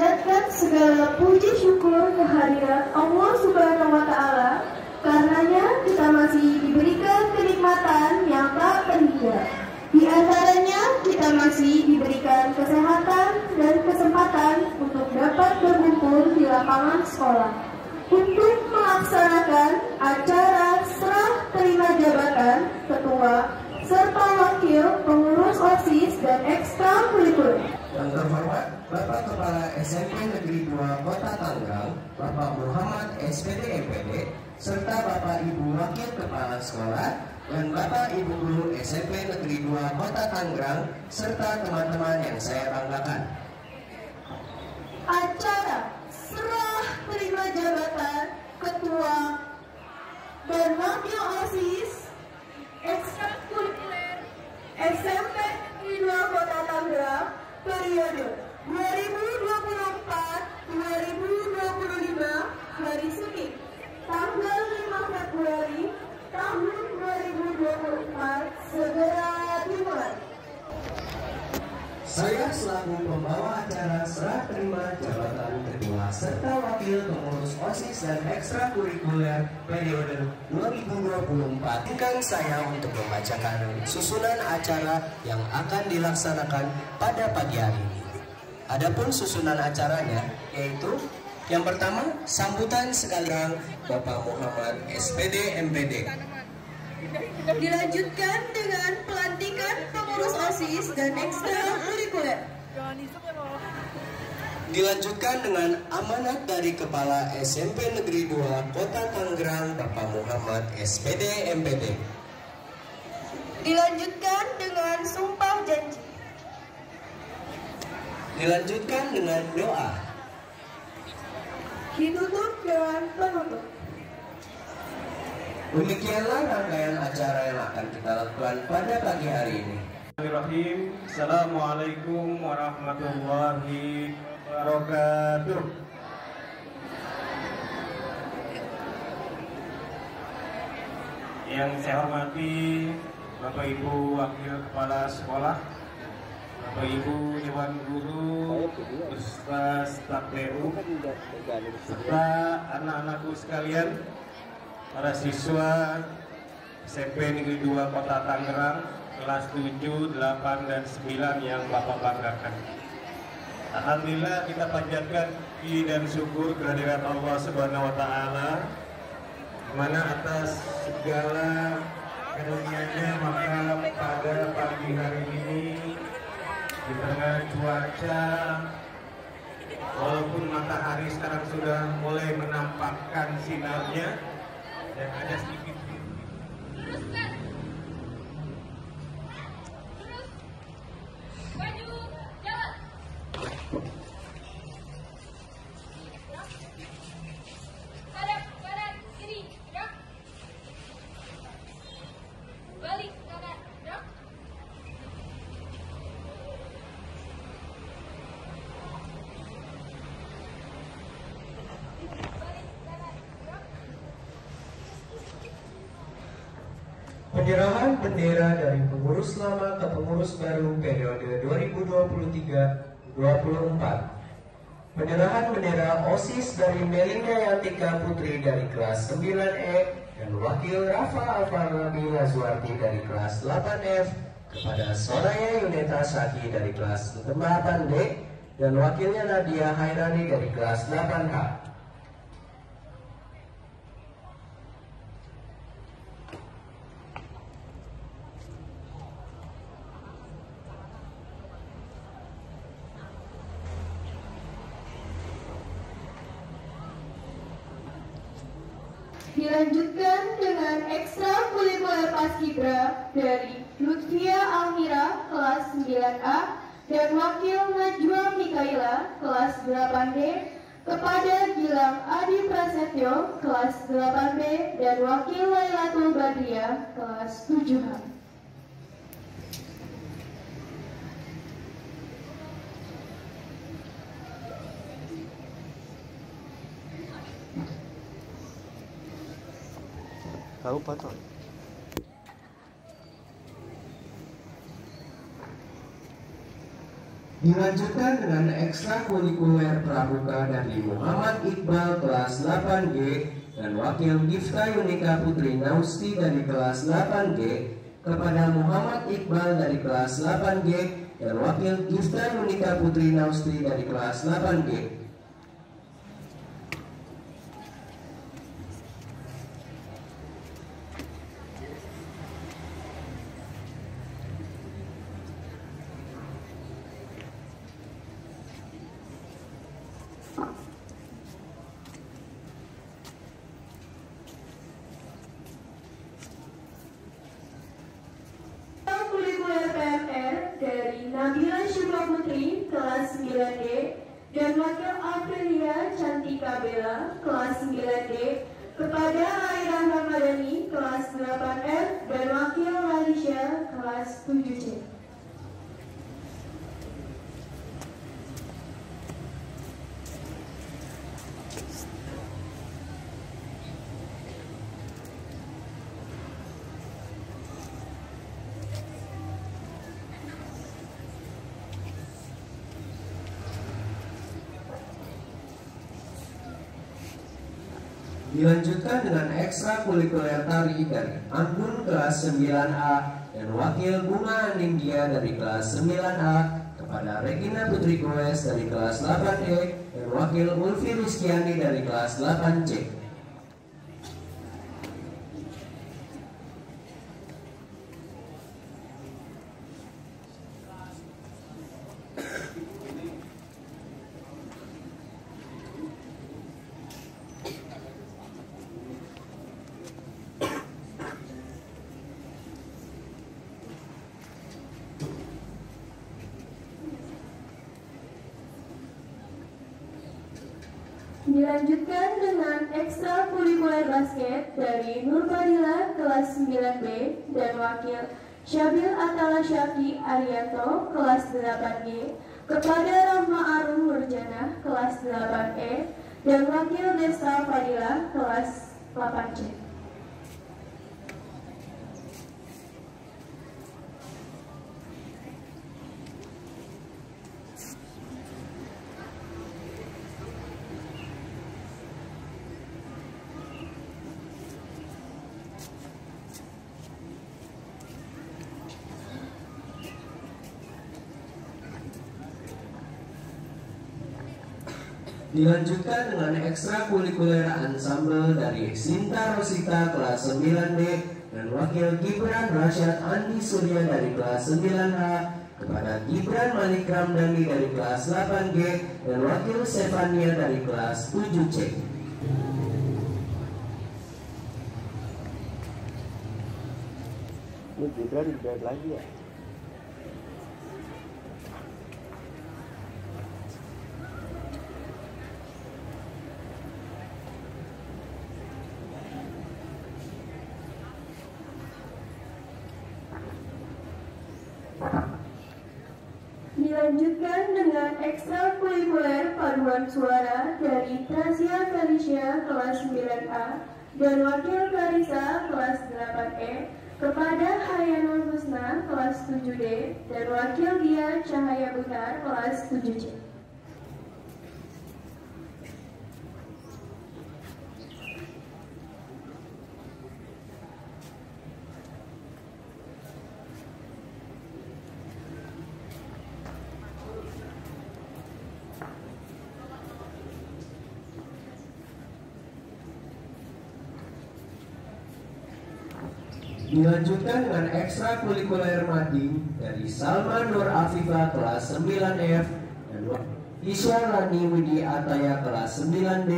panjatkan segala puji syukur kehadiran Allah Subhanahu wa Ta'ala, karenanya kita masih diberikan kenikmatan yang tak terhingga. Di antaranya kita masih diberikan kesehatan dan kesempatan untuk dapat berkumpul di lapangan sekolah untuk melaksanakan acara serah terima jabatan ketua serta wakil pengurus OSIS dan ekstrakurikuler. Yang terhormat Bapak Kepala SMP Negeri 2 Kota Tangerang, Bapak Muhammad SPD MPD, serta Bapak Ibu Wakil Kepala Sekolah dan Bapak Ibu Guru SMP Negeri 2 Kota Tangerang, serta teman-teman yang saya banggakan. Acara serah terima jabatan ketua dan wakil OSIS ekstrakurikuler SMP Negeri 2 Kota Tangerang periode 2024-2025 hari Senin tanggal 5 Februari tahun 2024 segera dimulai. Saya selaku pembawa acara serah terima jabatan ketua serta wakil pengurus OSIS dan ekstrakurikuler periode 2024. Izinkan saya untuk membacakan susunan acara yang akan dilaksanakan pada pagi hari ini. Adapun susunan acaranya yaitu yang pertama, sambutan sekalian Bapak Muhammad SPD MPD. Dilanjutkan dengan pelantikan pengurus OSIS dan ekstrakurikuler. Dilanjutkan dengan amanat dari Kepala SMP Negeri 2 Kota Tangerang Bapak Muhammad SPD MPD. Dilanjutkan dengan sumpah janji. Dilanjutkan dengan doa. Ditutup dengan penutup. Demikianlah rangkaian acara yang akan kita lakukan pada pagi hari ini. Bismillahirrahmanirrahim. Assalamualaikum warahmatullahi wabarakatuh. Yang saya hormati Bapak Ibu Wakil Kepala Sekolah, Bapak Ibu Dewan Guru, Ustaz TPU, serta anak-anakku sekalian, para siswa SMP Negeri 2 Kota Tangerang kelas 7, 8, dan 9 yang Bapak banggakan. Alhamdulillah kita panjatkan puji dan syukur kehadirat Allah Subhanahu wa Ta'ala, mana atas segala karunia-Nya maka pada pagi hari ini di tengah cuaca, walaupun matahari sekarang sudah mulai menampakkan sinarnya dan ada sedikit penyerahan bendera dari pengurus lama ke pengurus baru periode 2023-2024. Penyerahan bendera OSIS dari Melinda Yantika Putri dari kelas 9E dan wakil Rafa Afarmina Zuharti dari kelas 8F kepada Soreya Yunita Saki dari kelas 8D dan wakilnya Nadia Hairani dari kelas 8H. Dilanjutkan dengan ekstrakurikuler paskibra dari Luthia Alhira kelas 9A dan wakil Najwa Mikailla kelas 8D kepada Gilang Adi Prasetyo kelas 8B dan wakil Lailatul Badriah kelas 7H. Tahu patut. Dilanjutkan dengan ekstrakurikuler pramuka dari Muhammad Iqbal kelas 8G dan wakil Gifta Yunika Putri Naustri dari kelas 8G kepada Muhammad Iqbal dari kelas 8G dan wakil Gifta Yunika Putri Naustri dari kelas 8G. Dan wakil Akselia Cantika Bella kelas 9D kepada Lairah Ramadani kelas 8F dan wakil Malaysia kelas 7C. Dilanjutkan dengan ekstrakurikuler tari dari Anggun kelas 9A dan wakil Bunga Anindia dari kelas 9A kepada Regina Putri Goes dari kelas 8E dan wakil Ulfie Ruskyani dari kelas 8C. Dilanjutkan dengan ekstrakurikuler basket dari Nur Padilla kelas 9B dan wakil Syabil Atala Syafi Arianto kelas 8G kepada Rahma Arum Nurjana kelas 8E dan wakil Nestra Padilla kelas 8C. Dilanjutkan dengan ekstrakurikuler ensemble dari Sinta Rosita kelas 9D dan wakil Gibran Rahsyat Andi Surya dari kelas 9A kepada Gibran Malik Ramdhani dari kelas 8G dan wakil Stefania dari kelas 7C. Ini Gibran dibayar lagi ya? Dilanjutkan dengan ekstrakurikuler paduan suara dari Razia Farisa kelas 9A dan wakil Farisa kelas 8E kepada Hayanul Husna kelas 7D dan wakil Dia Cahaya Butar kelas 7C. Dilanjutkan dengan ekstrakurikuler mading dari Salman Nur Afifah kelas 9F dan Iswarani Widi Ataya kelas 9D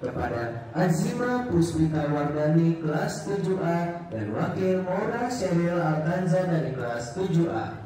kepada Azima Puspita Wardani kelas 7A dan wakil Maura Syahril Altanza dari kelas 7A.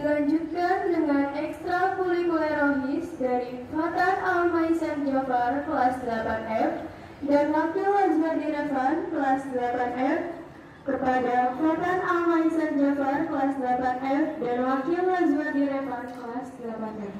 Dilanjutkan dengan ekstrakurikuler rohis dari Fathan Al-Maizan Jafar kelas 8F dan Wakil Lajman Direvan kelas 8F kepada Fathan Al-Maizan Jepara kelas 8F dan Wakil Lajman Direvan kelas 8F.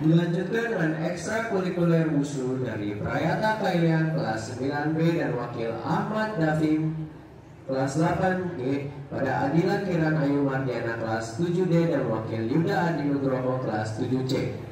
Dilanjutkan dengan ekstrakurikuler wushu dari Prayata Kalian kelas 9B dan Wakil Ahmad Dafim kelas 8G pada Adilan Kiran Ayu Mardiana kelas 7D dan Wakil Yuda Adi Nugroho kelas 7C.